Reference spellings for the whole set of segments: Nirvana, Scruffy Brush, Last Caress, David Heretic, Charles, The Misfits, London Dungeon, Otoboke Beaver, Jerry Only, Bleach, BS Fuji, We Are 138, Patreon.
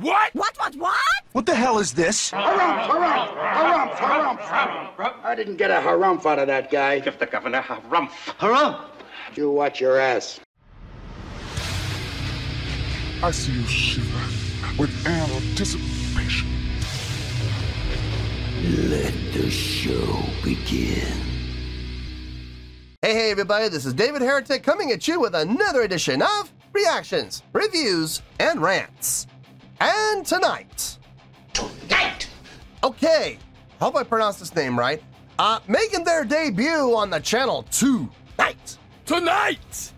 What? What? What the hell is this? Harumph. I didn't get a harumph out of that guy. Give the governor harumph. Harumph. You watch your ass. I see you shiver with anticipation. Let the show begin. Hey, everybody, this is David Heretic coming at you with another edition of Reactions, Reviews, and Rants. And tonight... Okay, hope I pronounced this name right. Making their debut on the channel tonight.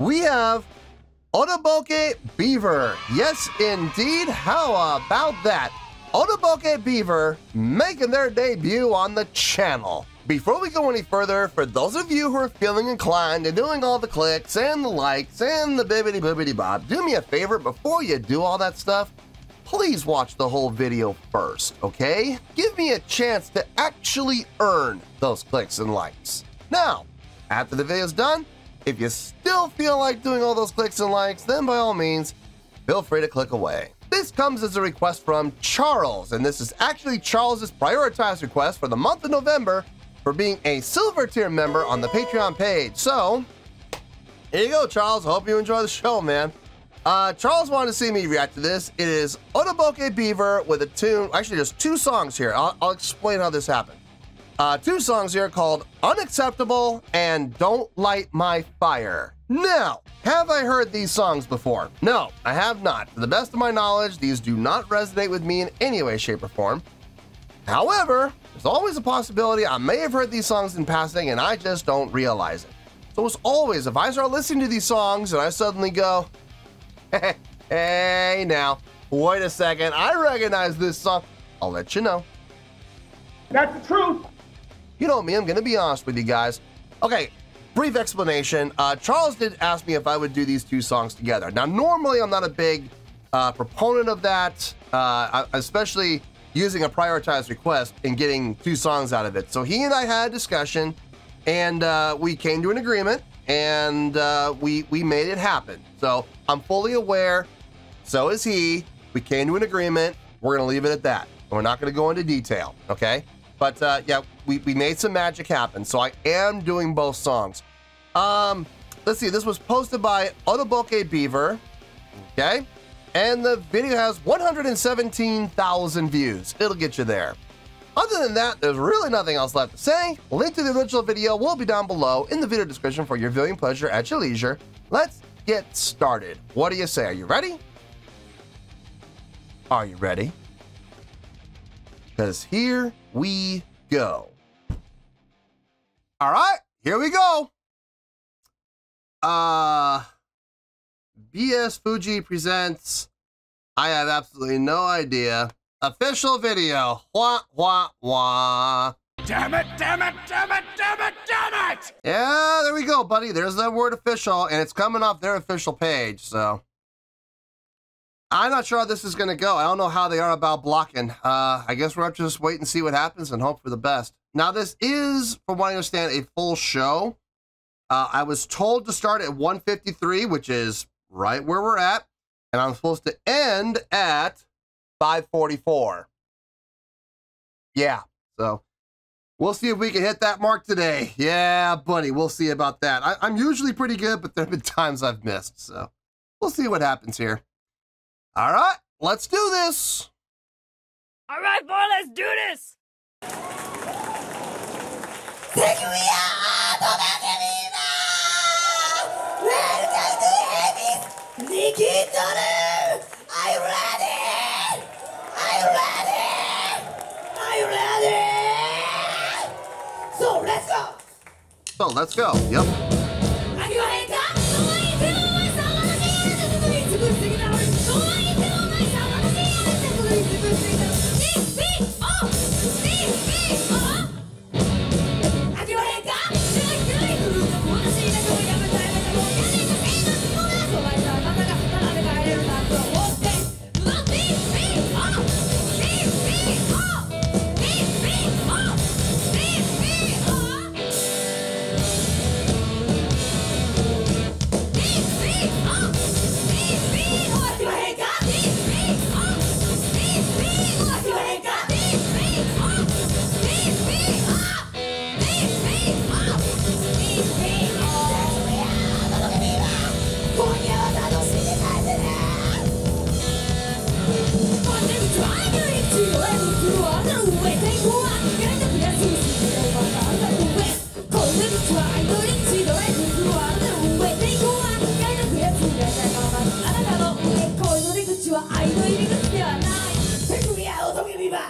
We have... Otoboke Beaver. Yes, indeed. How about that? Otoboke Beaver making their debut on the channel. Before we go any further, for those of you who are feeling inclined and doing all the clicks and the likes and the bibbity bibbity bob, do me a favor, before you do all that stuff, please watch the whole video first, okay? Give me a chance to actually earn those clicks and likes. Now, after the video's done, if you still feel like doing all those clicks and likes, then by all means, feel free to click away. This comes as a request from Charles, and this is actually Charles's prioritized request for the month of November for being a silver tier member on the Patreon page. So, here you go, Charles. Hope you enjoy the show, man. Charles wanted to see me react to this. It is Otoboke Beaver with a tune. Actually, there's two songs here. I'll explain how this happened. Two songs here called Unacceptable and Don't Light My Fire. Now, have I heard these songs before? No, I have not. To the best of my knowledge, these do not resonate with me in any way, shape, or form. However, there's always a possibility I may have heard these songs in passing and I just don't realize it. So as always, if I start listening to these songs and I suddenly go, hey now, wait a second, I recognize this song, I'll let you know. That's the truth! You know me, I'm gonna be honest with you guys. Okay, brief explanation. Charles did ask me if I would do these two songs together. Now, normally I'm not a big proponent of that, especially using a prioritized request and getting two songs out of it. So he and I had a discussion, and we came to an agreement, and we made it happen. So I'm fully aware, so is he. We came to an agreement, we're gonna leave it at that. We're not gonna go into detail, okay? But yeah, we made some magic happen, so I am doing both songs. Let's see, this was posted by Otoboke Beaver, okay? And the video has 117,000 views. It'll get you there. Other than that, there's really nothing else left to say. Link to the original video will be down below in the video description for your viewing pleasure at your leisure. Let's get started. What do you say? Are you ready? Are you ready? Because here we go. All right, here we go. BS Fuji presents, I have absolutely no idea, official video. Wah, wah, wah. Damn it. Yeah, there we go, buddy. There's that word official, and it's coming off their official page, so. I'm not sure how this is going to go. I don't know how they are about blocking. I guess we're going to just wait and see what happens and hope for the best. Now, this is, from what I understand, a full show. I was told to start at 1:53, which is right where we're at, and I'm supposed to end at 5:44. Yeah, so we'll see if we can hit that mark today. Yeah, buddy, we'll see about that. I'm usually pretty good, but there have been times I've missed, so we'll see what happens here. All right, let's do this. All right, boy, let's do this. I'm ready. So let's go. Yep. 私は愛の入り口ではない。手首はオトボケビーバー。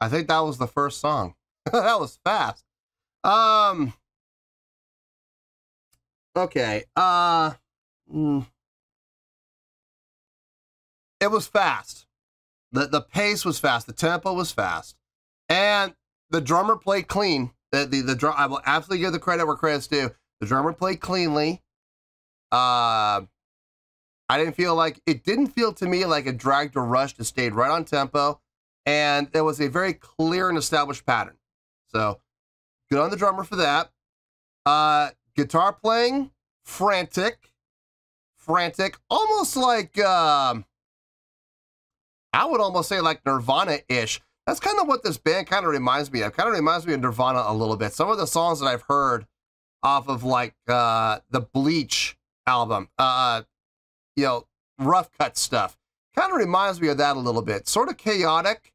I think that was the first song. That was fast. Okay. It was fast. The pace was fast. The tempo was fast. And the drummer played clean. I will absolutely give the credit where credit's due. The drummer played cleanly. I didn't feel like, it didn't feel to me like it dragged or rushed. It stayed right on tempo. And there was a very clear and established pattern. So, good on the drummer for that. Guitar playing, frantic, almost like, I would almost say like Nirvana-ish. That's kind of what this band kind of reminds me of. Kind of reminds me of Nirvana a little bit. Some of the songs that I've heard off of like the Bleach album, you know, rough cut stuff. Kind of reminds me of that a little bit. Sort of chaotic,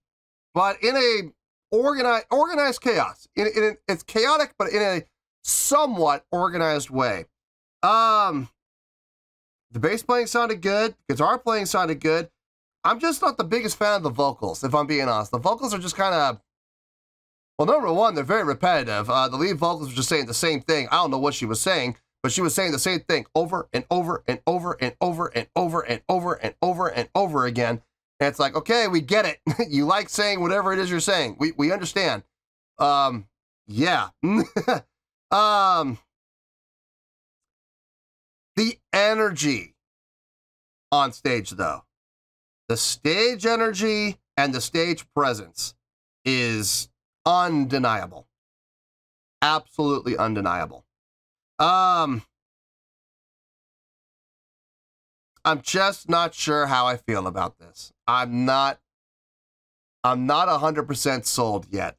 but in a organized chaos. It's chaotic, but in a somewhat organized way. The bass playing sounded good. Guitar playing sounded good. I'm just not the biggest fan of the vocals, if I'm being honest. The vocals are just kind of... Well, number one, they're very repetitive. The lead vocals were just saying the same thing. I don't know what she was saying. But she was saying the same thing over and over and over and over and over and over and over and over again. And it's like, okay, we get it. You like saying whatever it is you're saying. We understand. Yeah. The energy on stage, though. The stage energy and the stage presence is undeniable. Absolutely undeniable. I'm just not sure how I feel about this. I'm not 100% sold yet.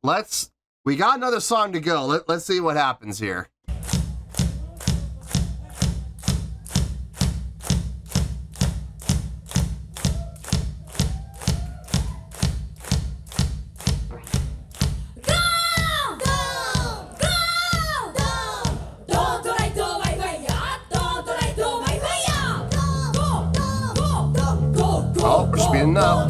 We got another song to go. Let's see what happens here. No.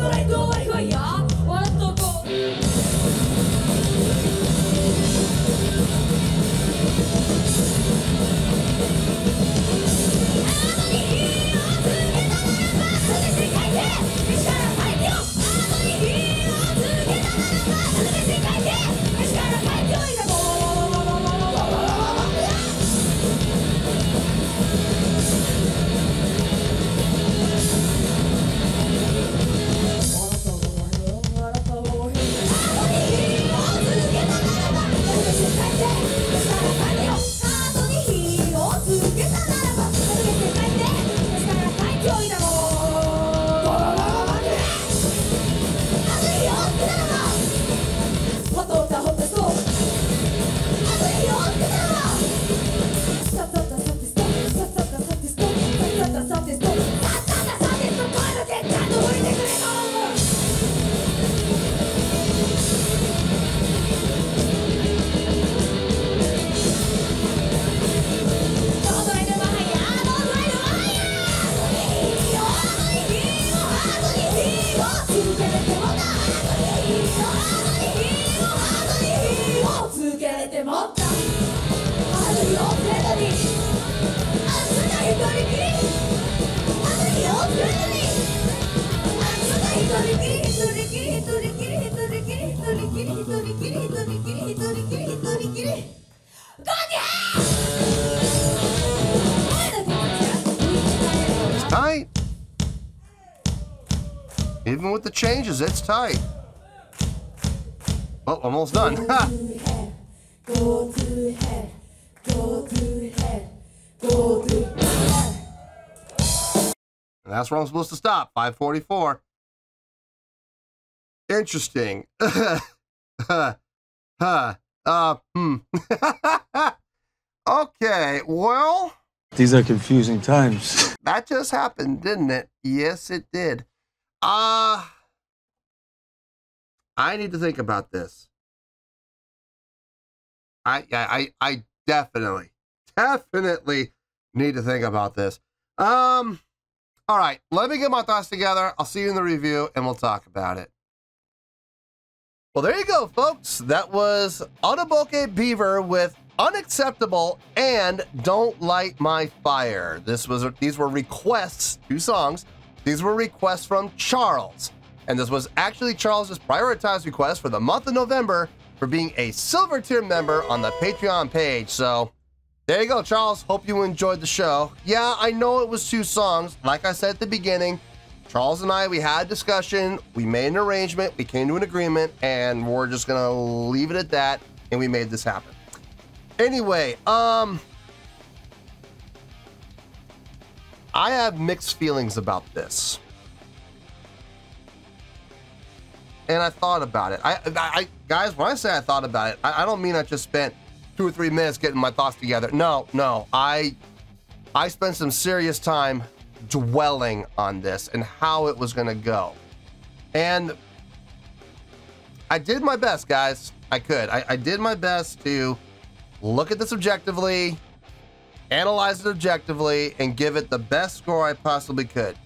It's tight. Even with the changes, it's tight. Oh, almost done. Go to hell, go to hell, go to hell. And that's where I'm supposed to stop. 544. Interesting. Okay, well, these are confusing times. That just happened, didn't it? Yes, it did. I need to think about this. I definitely definitely need to think about this. All right, let me get my thoughts together. I'll see you in the review, and we'll talk about it. Well, there you go, folks. That was Otoboke Beaver with Unacceptable and Don't Light My Fire. These were requests, two songs. These were requests from Charles. And this was actually Charles's prioritized request for the month of November for being a Silver Tier member on the Patreon page. So there you go, Charles. Hope you enjoyed the show. Yeah, I know it was two songs. Like I said at the beginning, Charles and I, we had a discussion. We made an arrangement. We came to an agreement, and we're just going to leave it at that. And we made this happen. Anyway, I have mixed feelings about this. And I thought about it. Guys, when I say I thought about it, I don't mean I just spent 2 or 3 minutes getting my thoughts together. No, I spent some serious time dwelling on this and how it was gonna go. And I did my best, guys. I did my best to look at this objectively, analyze it objectively, and give it the best score I possibly could.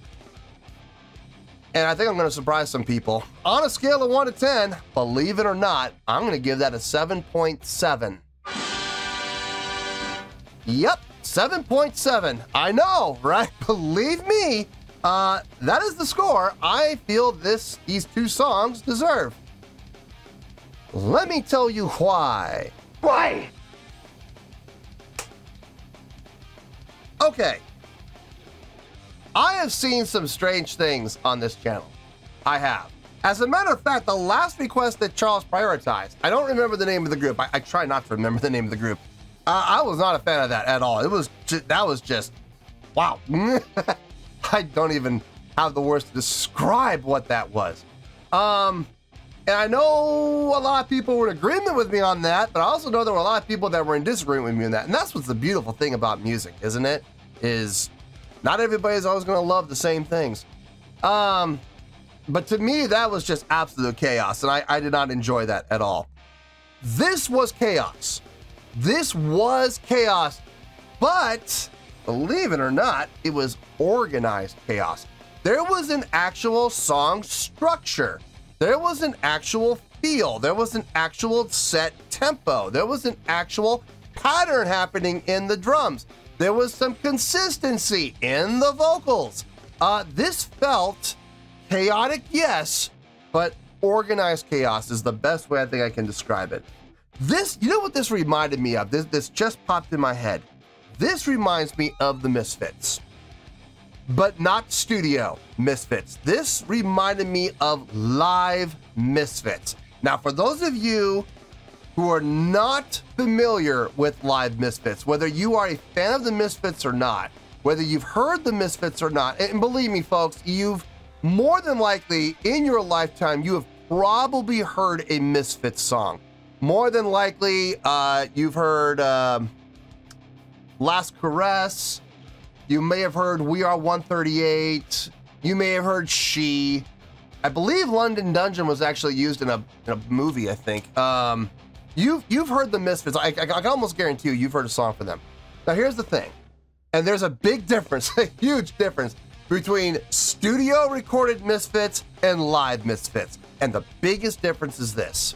And I think I'm going to surprise some people. On a scale of 1 to 10, believe it or not, I'm going to give that a 7.7. Yep, 7.7. I know, right? Believe me, that is the score I feel these two songs deserve. Let me tell you why. Why? Okay. I have seen some strange things on this channel. I have. As a matter of fact, the last request that Charles prioritized, I don't remember the name of the group. I try not to remember the name of the group. I was not a fan of that at all. It was just, that was just, wow. I don't even have the words to describe what that was. And I know a lot of people were in agreement with me on that, but I also know there were a lot of people that were in disagreement with me on that. And that's what's the beautiful thing about music, isn't it? Not everybody's always going to love the same things. But to me, that was just absolute chaos, and I did not enjoy that at all. This was chaos. This was chaos, but believe it or not, it was organized chaos. There was an actual song structure. There was an actual feel. There was an actual set tempo. There was an actual pattern happening in the drums. There was some consistency in the vocals. This felt chaotic, yes, but organized chaos is the best way I think I can describe it. This, you know what this reminded me of? This just popped in my head. This reminds me of the Misfits, but not studio Misfits. This reminded me of live Misfits. Now, for those of you who are not familiar with live Misfits, whether you are a fan of the Misfits or not, whether you've heard the Misfits or not, and believe me, folks, you've more than likely in your lifetime, you have probably heard a Misfits song. More than likely, you've heard Last Caress. You may have heard We Are 138. You may have heard She. I believe London Dungeon was actually used in a movie, I think. You've heard the Misfits. I can almost guarantee you've heard a song for them. Now, here's the thing, and there's a big difference, a huge difference between studio recorded Misfits and live Misfits. And the biggest difference is this.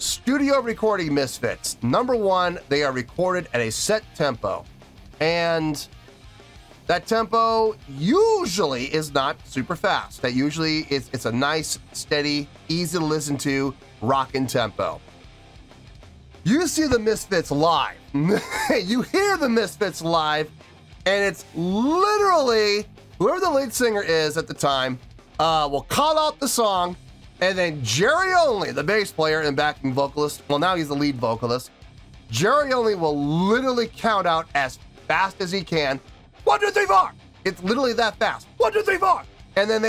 Studio recording Misfits, #1, they are recorded at a set tempo. And that tempo usually is not super fast. That usually is, it's a nice, steady, easy to listen to, rockin' tempo. You see the Misfits live. You hear the Misfits live, and it's literally whoever the lead singer is at the time will call out the song, and then Jerry Only, the bass player and backing vocalist, well, now he's the lead vocalist, Jerry Only will literally count out as fast as he can. 1, 2, 3, 4. It's literally that fast. 1, 2, 3, 4. And then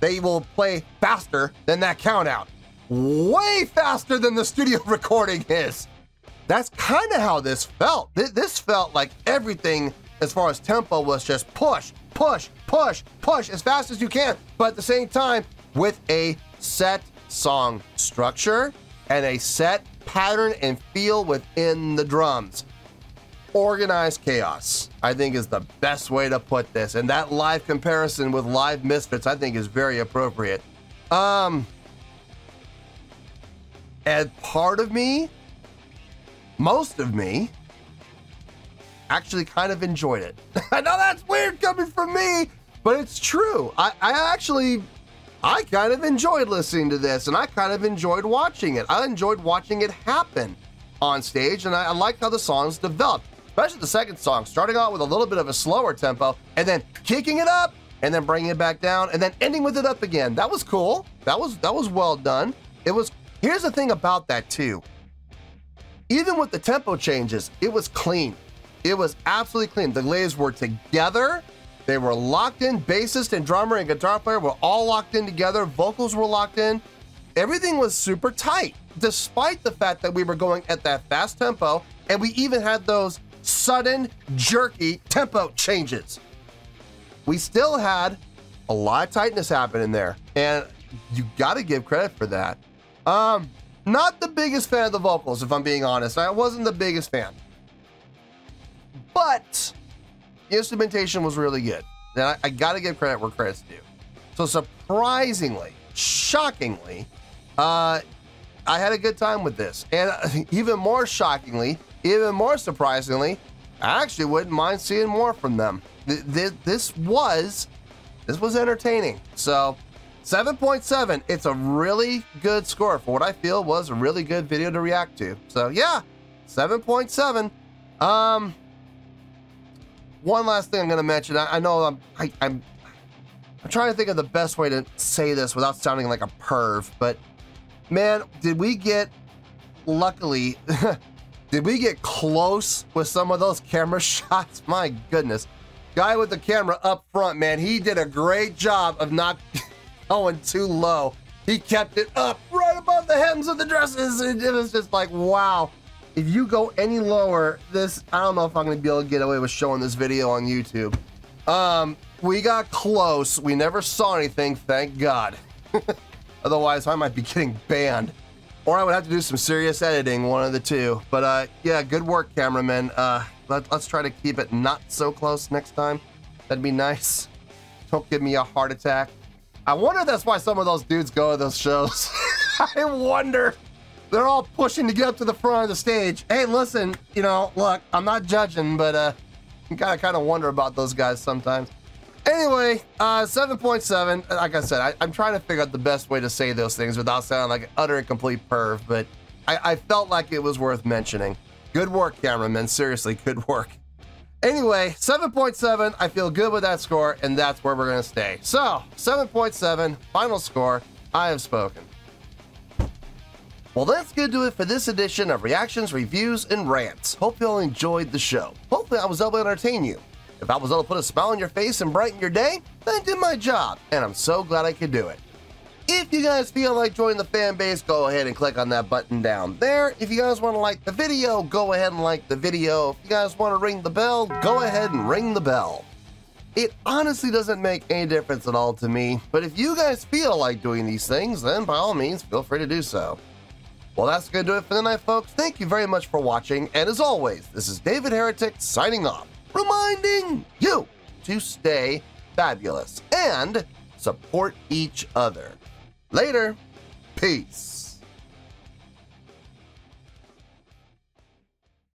they will play faster than that count out. Way faster than the studio recording is. That's kind of how this felt. This felt like everything as far as tempo was just push, push, push, push as fast as you can, but at the same time with a set song structure and a set pattern and feel within the drums. organized chaos, I think, is the best way to put this. And that live comparison with live Misfits, I think, is very appropriate. And part of me, most of me, actually kind of enjoyed it. I know that's weird coming from me, but it's true. I kind of enjoyed listening to this, and I kind of enjoyed watching it. I enjoyed watching it happen on stage, and I liked how the songs developed, especially the second song, starting out with a little bit of a slower tempo, and then kicking it up, and then bringing it back down, and then ending with it up again. That was cool. That was well done. It was. Here's the thing about that too. Even with the tempo changes, it was clean. It was absolutely clean. The lays were together. They were locked in. Bassist and drummer and guitar player were all locked in together. Vocals were locked in. Everything was super tight, despite the fact that we were going at that fast tempo, and we even had those sudden, jerky tempo changes. We still had a lot of tightness happen in there, and you gotta give credit for that. Not the biggest fan of the vocals, if I'm being honest. I wasn't the biggest fan. But the instrumentation was really good. And I gotta give credit where credit's due. So surprisingly, shockingly, I had a good time with this. And even more shockingly, even more surprisingly, I actually wouldn't mind seeing more from them. This was entertaining. So 7.7, it's a really good score for what I feel was a really good video to react to. So yeah, 7.7. One last thing I'm gonna mention. I know I'm trying to think of the best way to say this without sounding like a perv, but man, did we get, luckily, did we get close with some of those camera shots? My goodness. Guy with the camera up front, man, he did a great job of not going too low. He kept it up right above the hems of the dresses. It was just like, wow. If you go any lower, this, I don't know if I'm gonna be able to get away with showing this video on YouTube. We got close. We never saw anything, thank God. Otherwise, I might be getting banned. Or I would have to do some serious editing, one of the two. But yeah, good work, cameraman. Let's try to keep it not so close next time. That'd be nice. Don't give me a heart attack. I wonder if that's why some of those dudes go to those shows. I wonder. They're all pushing to get up to the front of the stage. Hey, listen, you know, look, I'm not judging, but you gotta kind of wonder about those guys sometimes. Anyway, 7.7, like I said, I'm trying to figure out the best way to say those things without sounding like an utter and complete perv, but I felt like it was worth mentioning. Good work, cameraman, seriously, good work. Anyway, 7.7, I feel good with that score, and that's where we're gonna stay. So, 7.7, final score, I have spoken. Well, that's gonna do it for this edition of Reactions, Reviews, and Rants. Hope you all enjoyed the show. Hopefully I was able to entertain you. If I was able to put a smile on your face and brighten your day, then I did my job, and I'm so glad I could do it. If you guys feel like joining the fan base, go ahead and click on that button down there. If you guys want to like the video, go ahead and like the video. If you guys want to ring the bell, go ahead and ring the bell. It honestly doesn't make any difference at all to me, but if you guys feel like doing these things, then by all means, feel free to do so. Well, that's going to do it for the night, folks. Thank you very much for watching, and as always, this is David Heretic signing off, reminding you to stay fabulous and support each other. Later. Peace.